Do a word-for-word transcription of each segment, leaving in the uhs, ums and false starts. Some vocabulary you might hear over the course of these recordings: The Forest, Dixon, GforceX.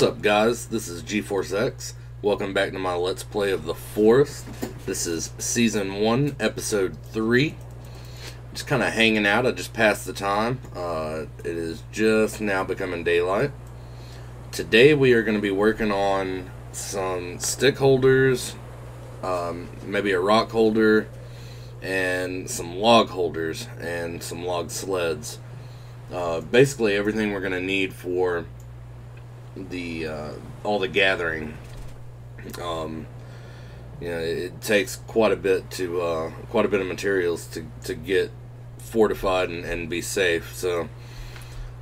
What's up, guys? This is GforceX. Welcome back to my Let's Play of The Forest. This is Season one, Episode three. Just kind of hanging out. I just passed the time. Uh, it is just now becoming daylight. Today we are going to be working on some stick holders, um, maybe a rock holder, and some log holders, and some log sleds. Uh, basically everything we're going to need for the uh, all the gathering. Um, you know, it takes quite a bit to uh, quite a bit of materials to to get fortified and, and be safe. So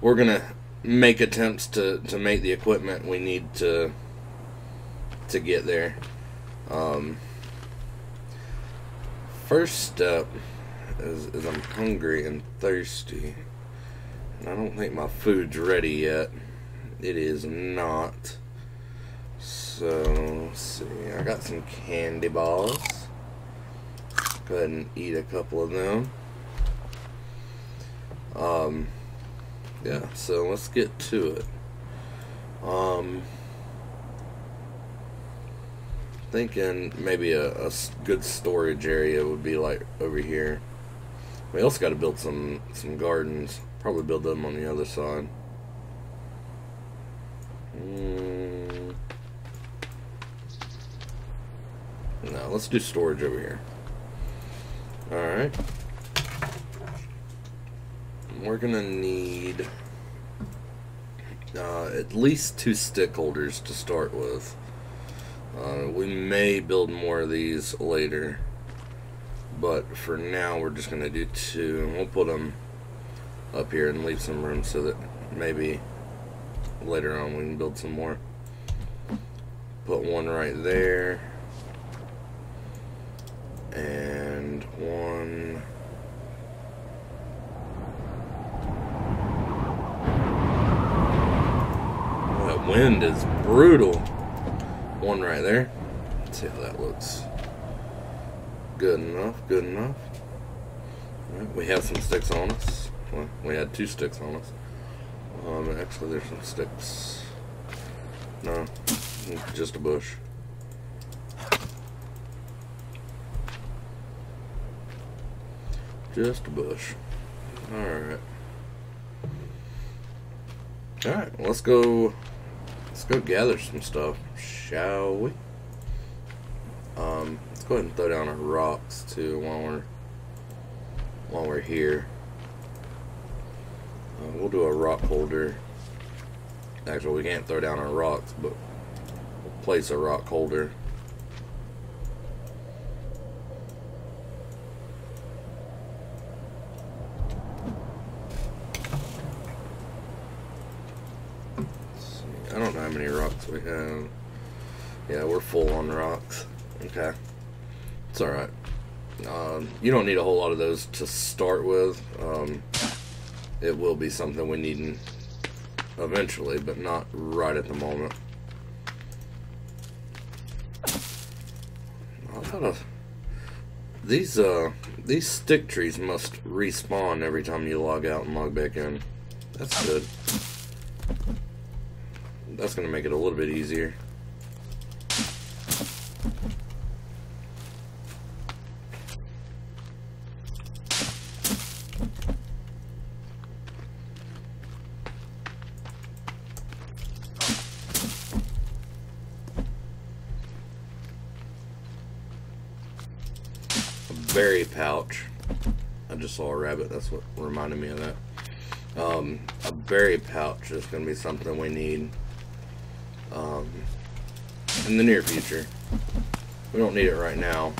we're gonna make attempts to to make the equipment we need to to get there. Um, first step is, is I'm hungry and thirsty, and I don't think my food's ready yet. It is not. So, let's see. I got some candy balls. Go ahead and eat a couple of them. Um, yeah, so let's get to it. Um, thinking maybe a, a good storage area would be like over here. We also got to build some, some gardens. Probably build them on the other side. Mm. No, let's do storage over here. Alright. We're gonna need uh, at least two stick holders to start with. Uh, we may build more of these later, but for now we're just gonna do two, and we'll put them up here and leave some room so that maybe later on we can build some more. Put one right there and one oh, that wind is brutal. One right there. Let's see how that looks. Good enough, good enough. All right, we have some sticks on us. Well, we had two sticks on us. Um, actually, there's some sticks. No, just a bush. Just a bush. Alright. Alright, let's go, let's go gather some stuff, shall we? Um, let's go ahead and throw down our rocks, too, while we're, while we're here. Uh, we'll do a rock holder. Actually, we can't throw down our rocks, but we'll place a rock holder. Let's see. I don't know how many rocks we have. Yeah, we're full on rocks. Okay. It's alright. Um, you don't need a whole lot of those to start with. Um... It will be something we need eventually, but not right at the moment. I thought of these uh these stick trees must respawn every time you log out and log back in. That's good. That's gonna make it a little bit easier. Berry pouch. I just saw a rabbit. That's what reminded me of that. Um, a berry pouch is going to be something we need um, in the near future. We don't need it right now.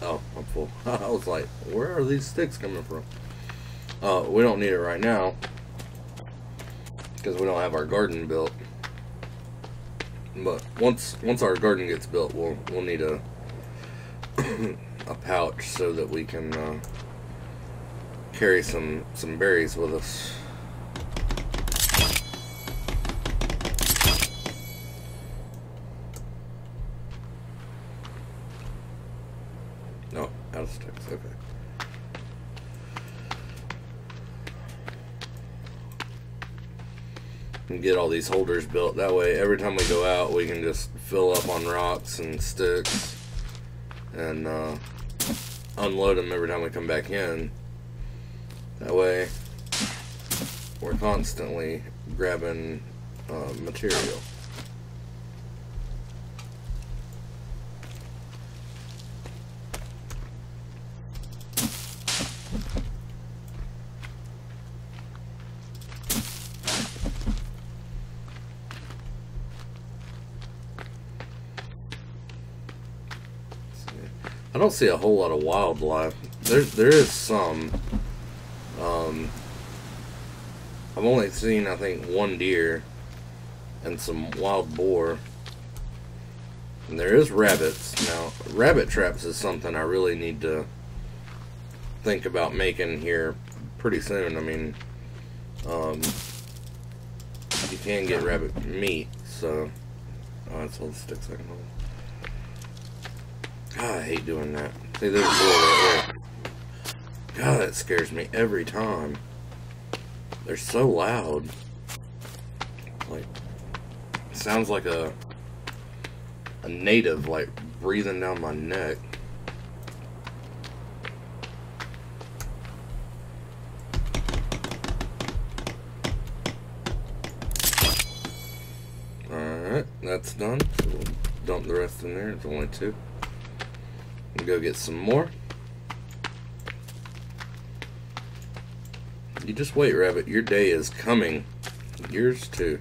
Oh, I'm full. I was like, where are these sticks coming from? Uh, we don't need it right now because we don't have our garden built. But once once our garden gets built, we'll we'll need a a pouch so that we can uh, carry some some berries with us. No, out of sticks. Okay. and get all these holders built. That way every time we go out we can just fill up on rocks and sticks and uh, unload them every time we come back in. That way we're constantly grabbing uh, material. I don't see a whole lot of wildlife. There, there is some. Um, I've only seen, I think, one deer and some wild boar. And there is rabbits. Now, rabbit traps is something I really need to think about making here pretty soon. I mean, um, you can get rabbit meat, so... Oh, that's all the sticks I can hold. God, I hate doing that. See, there's a boar right there. God, that scares me every time. They're so loud. Like, sounds like a a native, like, breathing down my neck. Alright, that's done. So we'll dump the rest in there. It's only two. We'll go get some more. You just wait, Rabbit. Your day is coming. Yours too.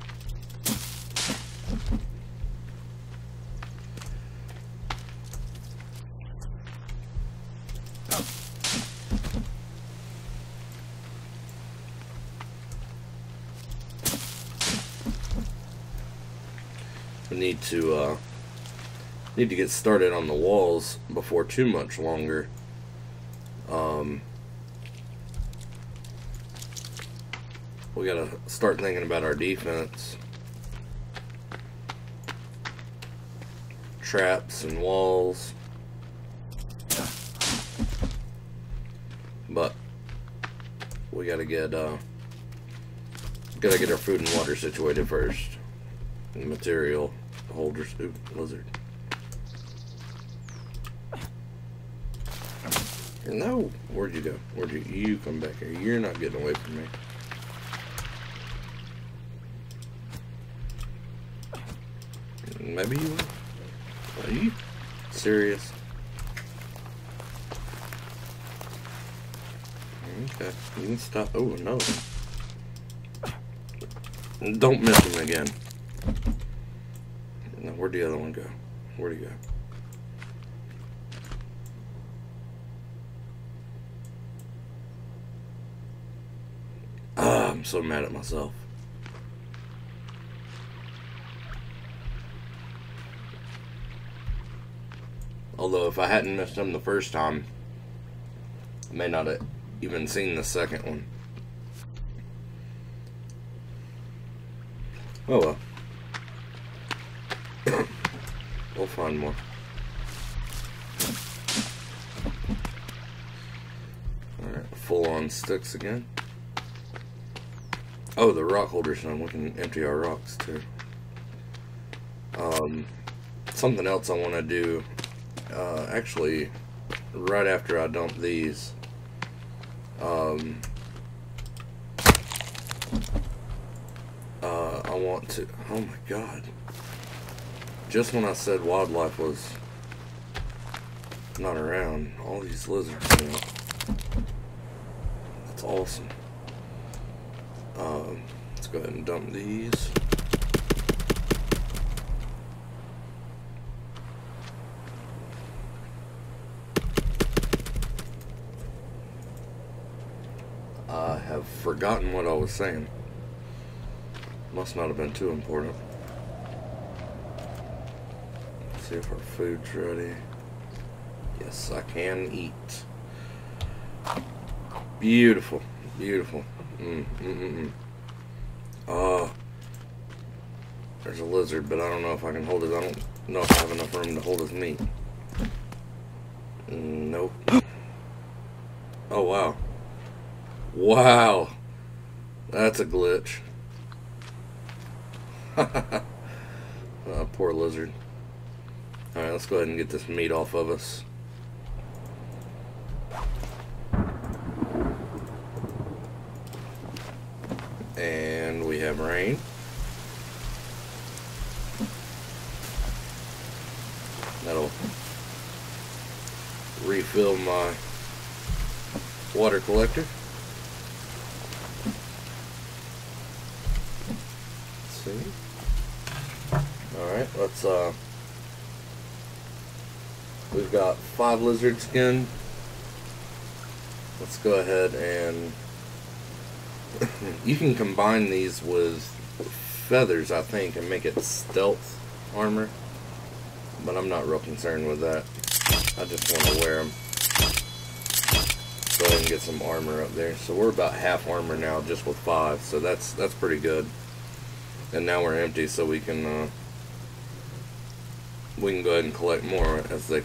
We need to, uh, need to get started on the walls before too much longer. Um, we gotta start thinking about our defense. Traps and walls. But we gotta get uh, gotta get our food and water situated first. And material holders. Ooh, lizard. No, where'd you go? Where'd you, you come back here? You're not getting away from me. Maybe you will. Are you serious? Okay, you can stop. Oh no! Don't miss him again. Now, where'd the other one go? Where'd he go? I'm so mad at myself. Although if I hadn't missed him the first time, I may not have even seen the second one. Oh well. We'll find more. Alright, full on sticks again. Oh, the rock holders, and we can empty our rocks too. Um, something else I want to do, uh, actually, right after I dump these, um, uh, I want to, oh my god, just when I said wildlife was not around, all these lizards came up. That's awesome. Um, let's go ahead and dump these. I have forgotten what I was saying. Must not have been too important. Let's see if our food's ready. Yes, I can eat. Beautiful, beautiful. Mm, mm, mm, mm. Uh, there's a lizard, but I don't know if I can hold it. I don't know if I have enough room to hold his meat. Nope. Oh, wow. Wow. That's a glitch. Oh, poor lizard. Alright, let's go ahead and get this meat off of us. And we have rain. That'll refill my water collector. Let's see. Alright, let's uh we've got five lizard skin. Let's go ahead and you can combine these with feathers, I think, and make it stealth armor. But I'm not real concerned with that. I just want to wear them. Go ahead and get some armor up there. So we're about half armor now, just with five. So that's that's pretty good. And now we're empty, so we can uh, we can go ahead and collect more as they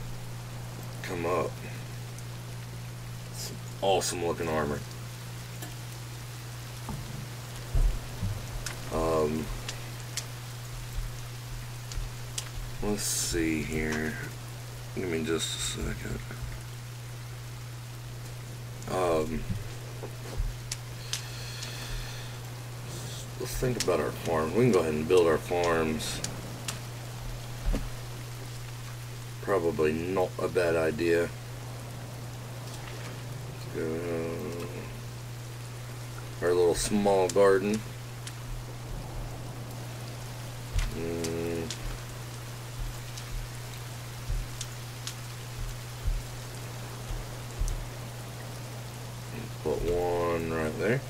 come up. Some awesome looking armor. Um, let's see here. Give me just a second. Um, let's think about our farm. We can go ahead and build our farms. Probably not a bad idea. Let's go. Our little small garden. Put one right there.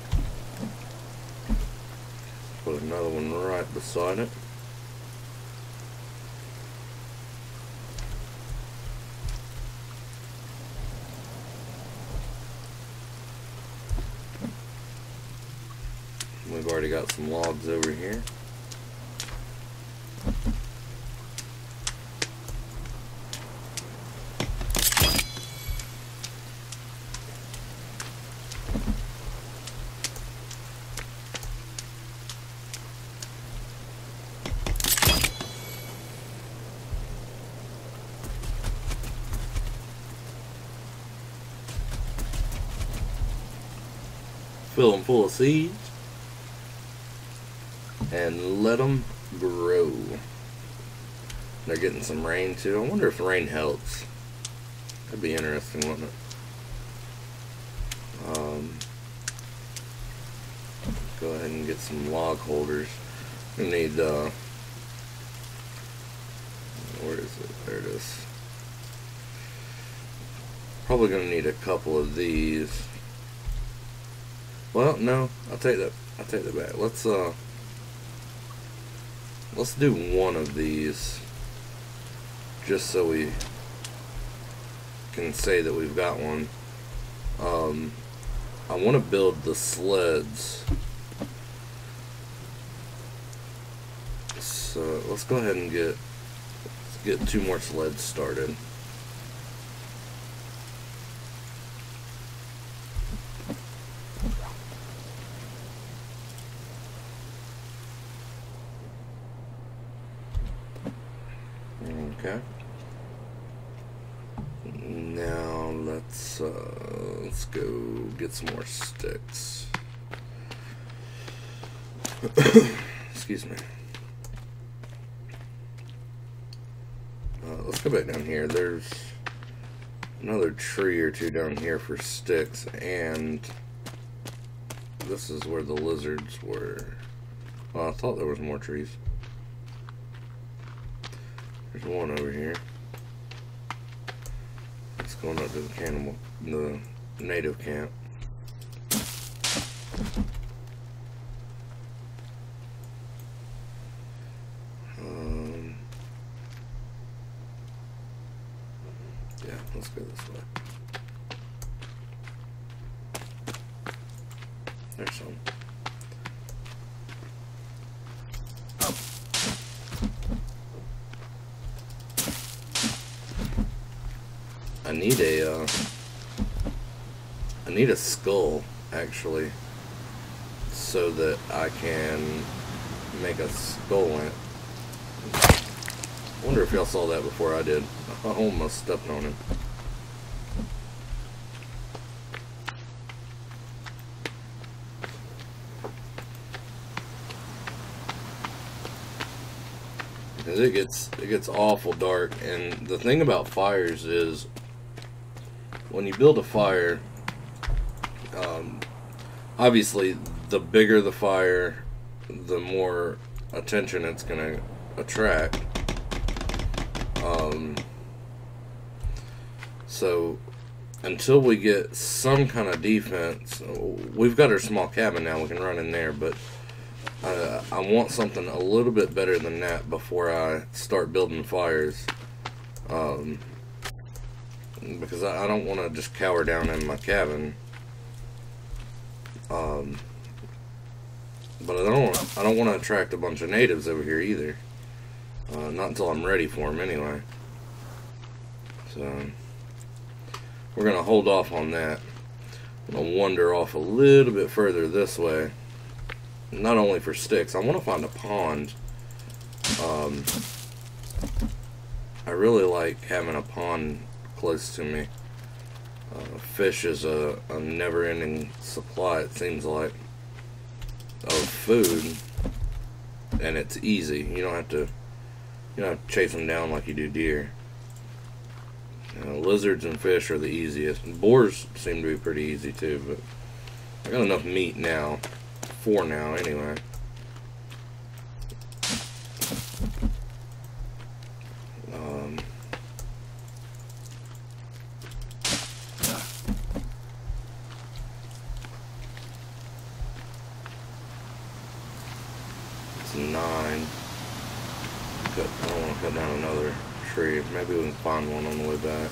Put another one right beside it. We've already got some logs over here. Fill them full of seeds and let them grow. They're getting some rain too. I wonder if rain helps. That'd be interesting, wouldn't it? Um, go ahead and get some log holders. We need, uh, where is it? There it is. Probably gonna need a couple of these. Well, no, I'll take that. I'll take that back. Let's uh, let's do one of these, just so we can say that we've got one. Um, I want to build the sleds, so let's go ahead and get let's get two more sleds started. Okay. Now let's uh, let's go get some more sticks. Excuse me. Uh, let's go back down here. There's another tree or two down here for sticks, and this is where the lizards were. Well, I thought there was more trees. There's one over here. It's going up to the cannibal, the native camp. Um, yeah, let's go this way. There's some. I need a, uh, I need a skull, actually, so that I can make a skull in it. I wonder if y'all saw that before I did. I almost stepped on it. It gets it gets awful dark, and the thing about fires is when you build a fire, um, obviously the bigger the fire, the more attention it's gonna attract. Um, so until we get some kind of defense, we've got our small cabin now, we can run in there, but Uh, I want something a little bit better than that before I start building fires, um, because I, I don't want to just cower down in my cabin. Um, but I don't wanna, I don't want to attract a bunch of natives over here either. Uh, not until I'm ready for them, anyway. So we're gonna hold off on that. I'm gonna wander off a little bit further this way. Not only for sticks, I want to find a pond. Um, I really like having a pond close to me. Uh, fish is a, a never-ending supply, it seems like, of food, and it's easy. You don't have to, you don't have to chase them down like you do deer. You know, lizards and fish are the easiest. Boars seem to be pretty easy too, but I got enough meat now. For now, anyway. Um, it's nine. Cut, I don't want to cut down another tree. Maybe we can find one on the way back.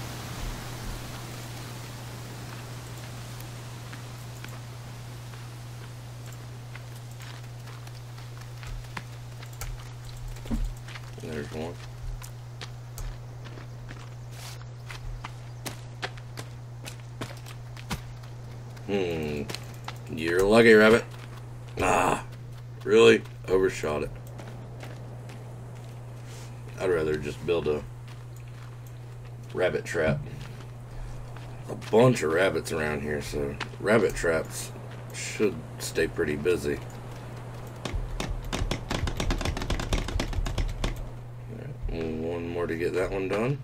There's one. Hmm. You're lucky, rabbit. Ah. Really? Overshot it. I'd rather just build a rabbit trap. A bunch of rabbits around here, so rabbit traps should stay pretty busy. One more to get that one done.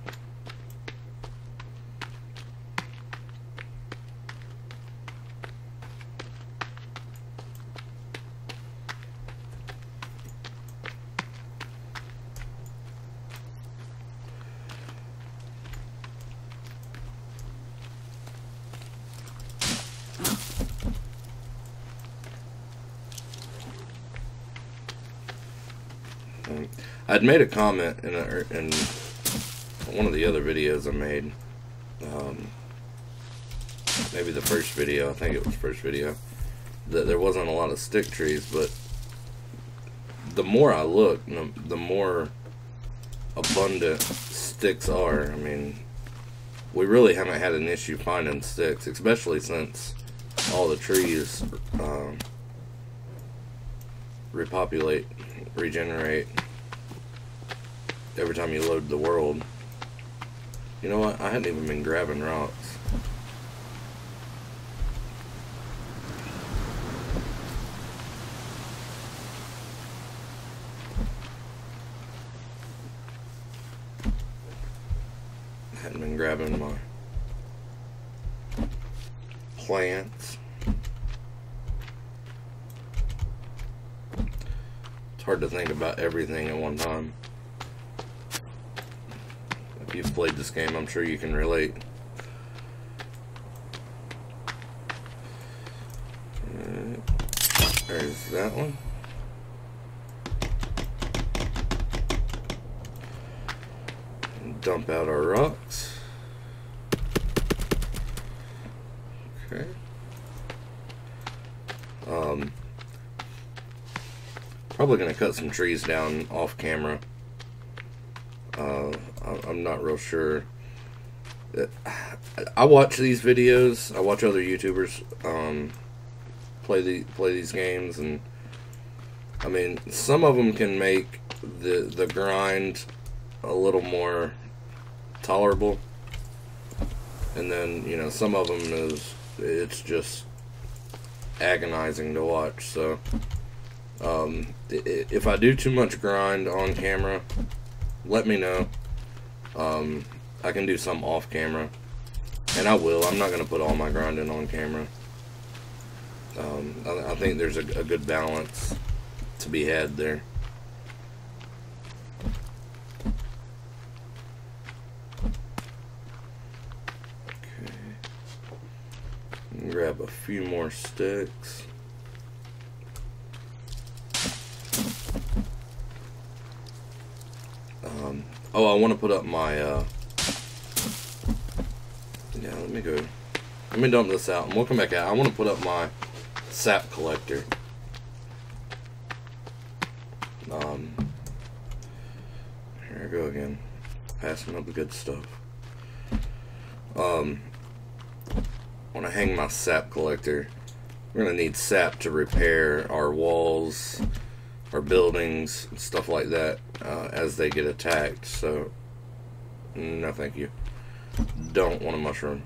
I'd made a comment in, a, in one of the other videos I made, um, maybe the first video, I think it was the first video, that there wasn't a lot of stick trees, but the more I look, the, the more abundant sticks are. I mean, we really haven't had an issue finding sticks, especially since all the trees um, repopulate, regenerate. Every time you load the world. You know what? I hadn't even been grabbing rocks. I hadn't been grabbing my plants. It's hard to think about everything at one time. If you've played this game, I'm sure you can relate. Right. There's that one. And dump out our rocks. Okay. Um, probably gonna cut some trees down off camera. Uh, I'm not real sure. I watch these videos. I watch other YouTubers um, play the play these games, and I mean, some of them can make the the grind a little more tolerable, and then, you know, some of them is it's just agonizing to watch. So um, if I do too much grind on camera, let me know. um, I can do some off camera, and I will. I'm not gonna put all my grinding on camera. um, I, I think there's a, a good balance to be had there. Grab a few more sticks. Um, oh, I want to put up my. Uh, yeah, let me go. Let me dump this out, and we'll come back out. I want to put up my sap collector. Um, here I go again, passing up the good stuff. Um. When I hang my sap collector, we're gonna need sap to repair our walls, our buildings, and stuff like that, uh, as they get attacked. So no thank you, don't want a mushroom.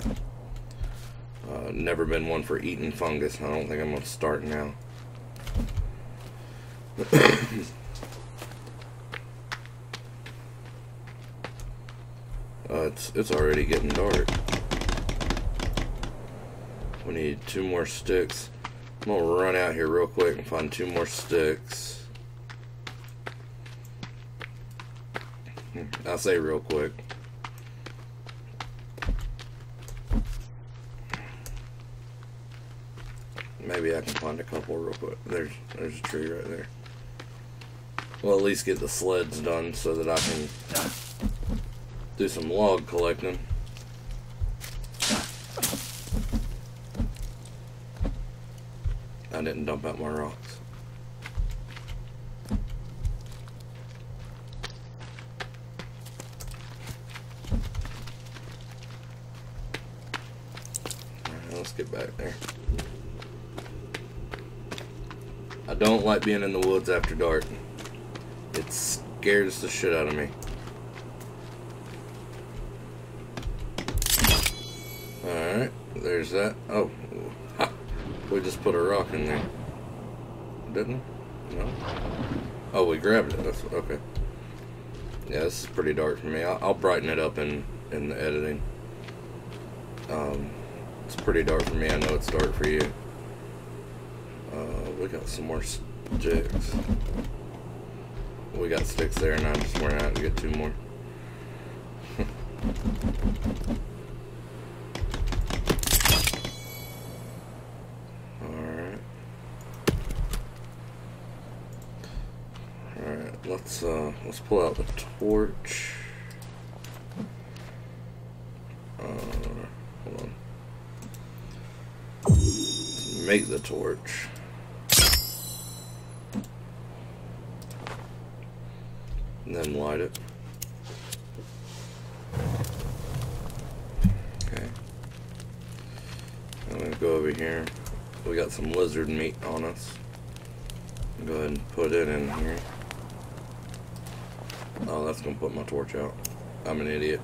Uh, never been one for eating fungus, and I don't think I'm gonna start now. uh, it's, it's already getting dark. We need two more sticks. I'm gonna run out here real quick and find two more sticks. I say real quick. Maybe I can find a couple real quick. There's there's a tree right there. We'll at least get the sleds done so that I can do some log collecting. I didn't dump out my rocks. Alright, let's get back there. I don't like being in the woods after dark. It scares the shit out of me. Alright, there's that. Oh. We just put a rock in there, didn't we? No. Oh, we grabbed it. That's okay. Yeah, this is pretty dark for me. I'll, I'll brighten it up in in the editing. Um, it's pretty dark for me. I know it's dark for you. Uh, we got some more sticks. We got sticks there, and I just went out to get two more. Let's uh, let's pull out the torch. Uh, hold on. Let's make the torch. And then light it. Okay. I'm gonna go over here. We got some lizard meat on us. Go ahead and put it in here. Oh, that's gonna put my torch out. I'm an idiot.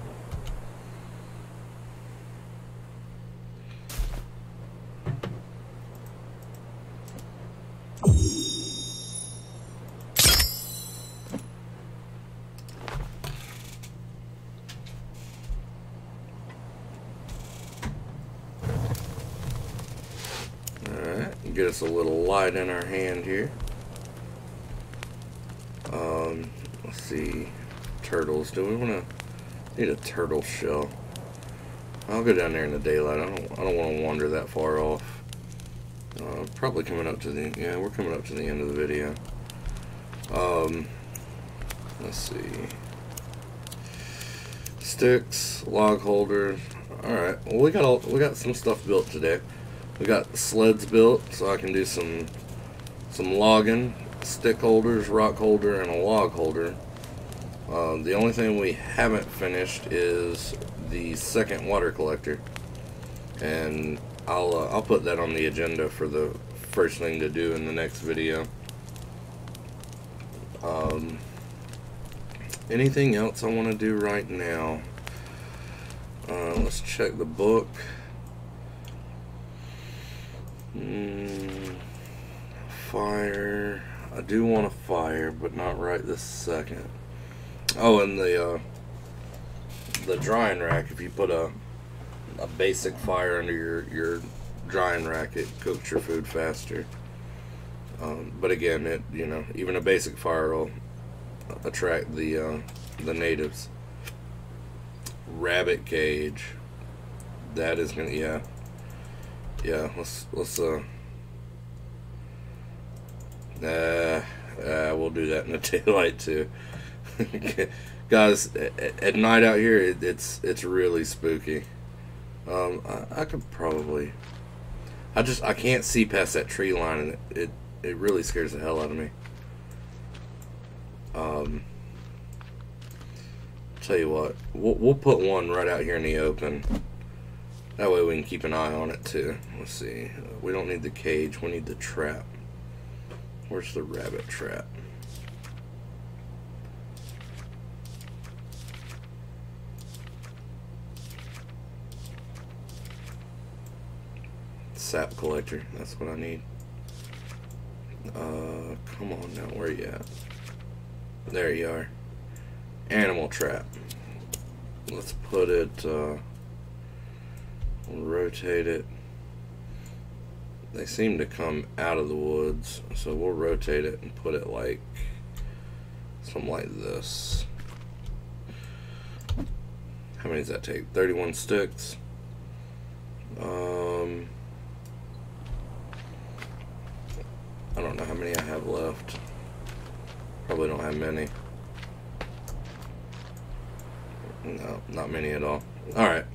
Alright, get us a little light in our hand here. Um, let's see. Turtles. Do we want to need a turtle shell? I'll go down there in the daylight. I don't. I don't want to wander that far off. Uh, probably coming up to the. Yeah, we're coming up to the end of the video. Um, let's see. Sticks, log holder. All right. Well, we got all, we got some stuff built today. We got sleds built, so I can do some some logging. Stick holders, rock holder, and a log holder. Uh, the only thing we haven't finished is the second water collector, and I'll uh, I'll put that on the agenda for the first thing to do in the next video. Um, anything else I want to do right now? Uh, let's check the book. Mm, fire. I do want a fire, but not right this second. Oh, and the uh, the drying rack. If you put a a basic fire under your your drying rack, it cooks your food faster. Um, but again, it you know even a basic fire will attract the uh, the natives. Rabbit cage. That is gonna yeah. Yeah, let's let's uh uh, uh we'll do that in the daylight too. Guys, at, at night out here it, it's it's really spooky. Um I, I could probably I just I can't see past that tree line, and it, it it really scares the hell out of me. Um Tell you what, we'll, we'll put one right out here in the open. That way we can keep an eye on it too. Let's see. Uh, we don't need the cage. We need the trap. Where's the rabbit trap? Sap collector. That's what I need. Uh, come on now. Where you at? There you are. Animal trap. Let's put it, uh, we'll rotate it. They seem to come out of the woods, so we'll rotate it and put it like, something like this. How many does that take? thirty-one sticks. Um, I don't know how many I have left. Probably don't have many. No, not many at all. Alright.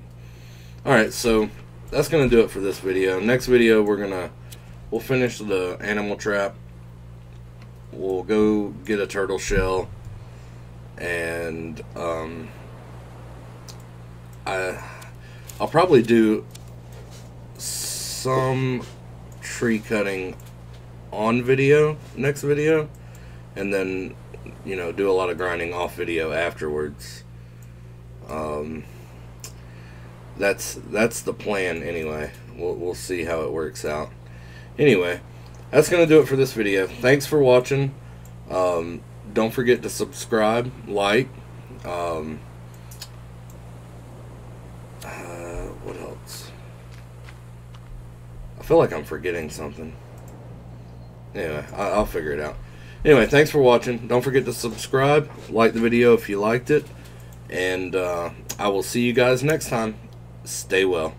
Alright, so that's going to do it for this video. Next video, we're going to, we'll finish the animal trap. We'll go get a turtle shell. And, um, I, I'll probably do some tree cutting on video, next video. And then, you know, do a lot of grinding off video afterwards. Um, that's, that's the plan anyway. We'll, we'll see how it works out. Anyway, that's going to do it for this video. Thanks for watching. Um, don't forget to subscribe, like, um, uh, what else? I feel like I'm forgetting something. Anyway, I, I'll figure it out. Anyway, thanks for watching. Don't forget to subscribe, like the video if you liked it. And uh, I will see you guys next time. Stay well.